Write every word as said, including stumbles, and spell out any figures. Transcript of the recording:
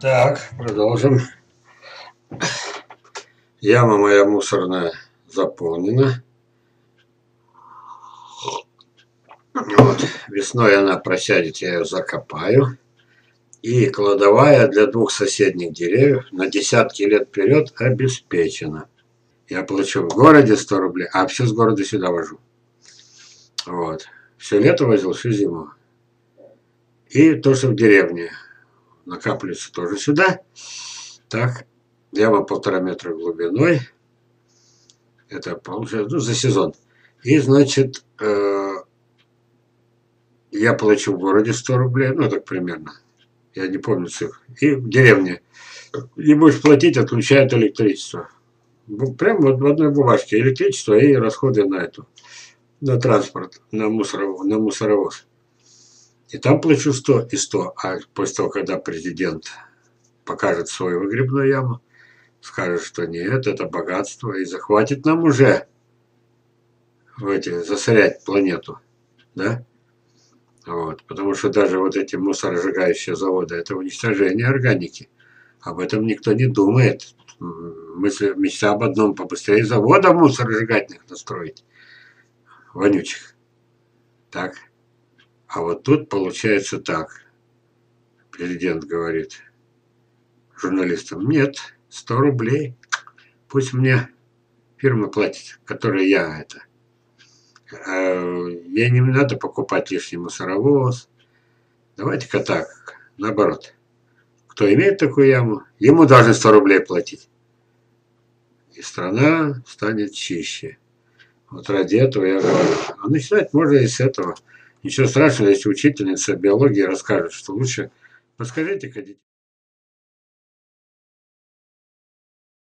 Так, продолжим. Яма моя мусорная заполнена. Вот, весной она просядет, я ее закопаю. И кладовая для двух соседних деревьев на десятки лет вперед обеспечена. Я плачу в городе сто рублей, а все с города сюда вожу. Вот. Все лето возил, всю зиму. И то, что в деревне накапливается, тоже сюда. Так, яма полтора метра глубиной. Это получается, ну, за сезон. И, значит, э, я плачу в городе сто рублей, ну, так примерно. Я не помню цифр. И в деревне. Не будешь платить, отключают электричество. Прям вот в одной бумажке. Электричество и расходы на эту. На транспорт, на, мусоров, на мусоровоз. И там плачу сто и сто. А после того, когда президент покажет свою выгребную яму, скажет, что нет, это богатство, и захватит нам уже в эти, засорять планету. Да? Вот. Потому что даже вот эти мусоросжигающие заводы, это уничтожение органики. Об этом никто не думает. Мысли, мечта об одном: побыстрее заводов мусоросжигательных настроить. Вонючих. Так. А вот тут получается так. Президент говорит журналистам: нет, сто рублей. Пусть мне фирма платит, которой я это. Мне не надо покупать лишний мусоровоз. Давайте-ка так, наоборот. Кто имеет такую яму, ему должны сто рублей платить. И страна станет чище. Вот ради этого я говорю. А начинать можно и с этого. Ничего страшного, если учительница биологии расскажет, что лучше. Подскажите-ка, дети.